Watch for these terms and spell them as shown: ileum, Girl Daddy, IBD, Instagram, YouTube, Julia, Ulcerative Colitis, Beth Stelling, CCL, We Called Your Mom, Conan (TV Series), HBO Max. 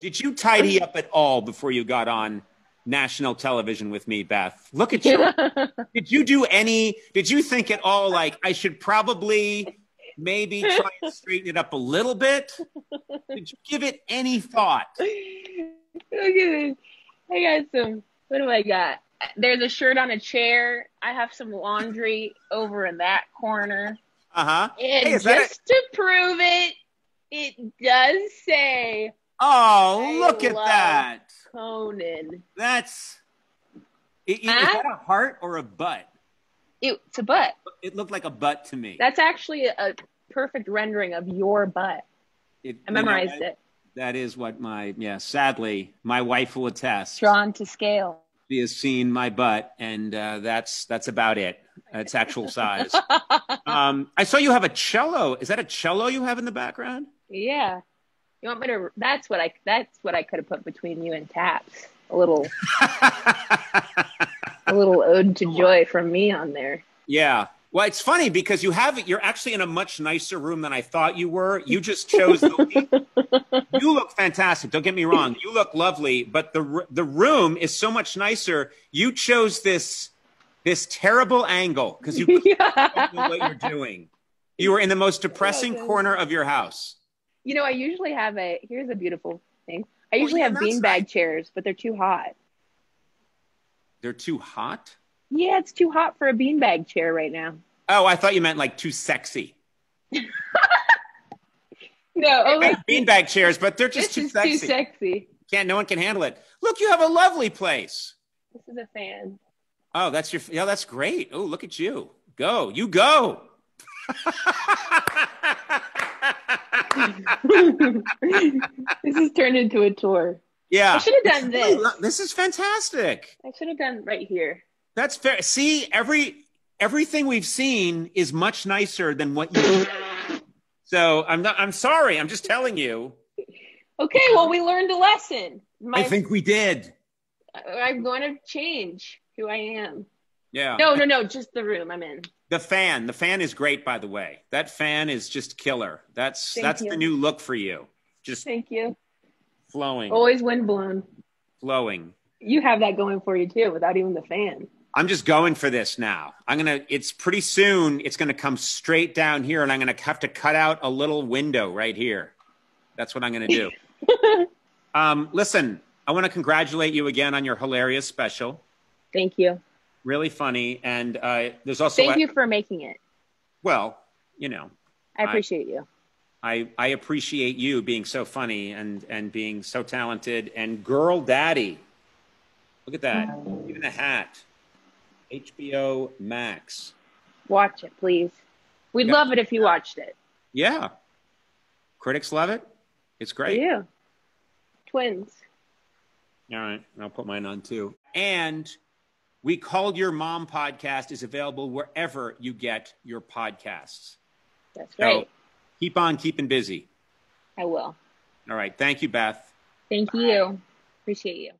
Did you tidy up at all before you got on national television with me, Beth? Look at you. Did you do any, did you think at all, like, I should probably maybe try and straighten it up a little bit? Did you give it any thought? Look at this. I got some, what do I got? There's a shirt on a chair. I have some laundry over in that corner. Uh-huh. And hey, just to prove it, it does say... Oh, look at that. Conan. That's, is that a heart or a butt? It's a butt. It looked like a butt to me. That's actually a perfect rendering of your butt. I memorized it. That is what my, yeah, sadly, my wife will attest. Drawn to scale. She has seen my butt, and that's about it. It's actual size. I saw you have a cello. Is that a cello you have in the background? Yeah. You want me to? That's what I could have put between you and Taps. A little, a little ode to joy from me on there. Yeah. Well, it's funny because you have it. You're actually in a much nicer room than I thought you were. You just chose the week. You look fantastic. Don't get me wrong. You look lovely, but the room is so much nicer. You chose this terrible angle because you don't know what you're doing. You were in the most depressing corner of your house. You know, I usually have here's a beautiful thing. I usually have beanbag chairs, but they're too hot. They're too hot? Yeah, it's too hot for a beanbag chair right now. Oh, I thought you meant like too sexy. No. I like beanbag chairs, but they're just too sexy. Too sexy. No one can handle it. Look, you have a lovely place. This is a fan. Oh, that's your, yeah, that's great. Oh, look at you. Go, you go. This has turned into a tour. Yeah, I should have done this. This is fantastic. I should have done right here. That's fair. See, everything we've seen is much nicer than what you. So I'm sorry. I'm just telling you. Okay. Well, we learned a lesson. I think we did. I'm going to change who I am. Yeah. No. Just the room I'm in. The fan is great, by the way. That fan is just killer. That's the new look for you. Just thank you. Flowing. Always wind blown. Flowing. You have that going for you too, without even the fan. I'm just going for this now. It's pretty soon. It's gonna come straight down here, and I'm gonna have to cut out a little window right here. That's what I'm gonna do. Listen, I want to congratulate you again on your hilarious special. Thank you. Really funny, and there's also... Thank you for making it. Well, you know... I appreciate you. I appreciate you being so funny and being so talented. And Girl Daddy. Look at that. Even a hat. HBO Max. Watch it, please. We'd love it if you watched it. Yeah. Critics love it. It's great. Yeah. Twins. All right. I'll put mine on, too. And... We Called Your Mom podcast is available wherever you get your podcasts. That's right. So keep on keeping busy. I will. All right. Thank you, Beth. Thank you. Appreciate you.